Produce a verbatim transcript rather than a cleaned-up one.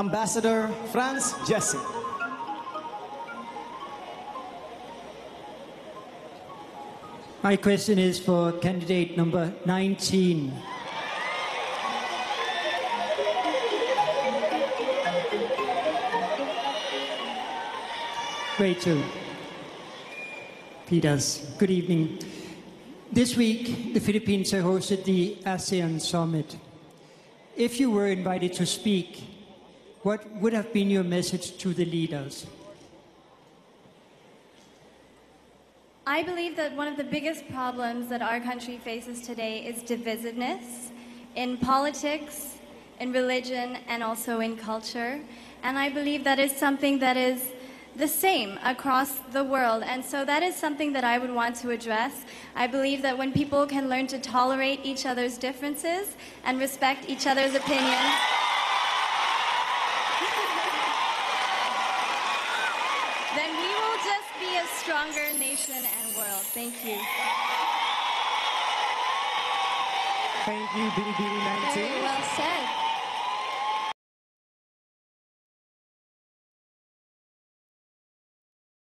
Ambassador Franz Jessy. My question is for candidate number nineteen. Rachel Peters, good evening. This week, the Philippines hosted the ASEAN Summit. If you were invited to speak, what would have been your message to the leaders? I believe that one of the biggest problems that our country faces today is divisiveness in politics, in religion, and also in culture. And I believe that is something that is the same across the world. And so that is something that I would want to address. I believe that when people can learn to tolerate each other's differences and respect each other's opinions, then we will just be a stronger nation and world. Thank you. Thank you, B B nineteen. Very well said.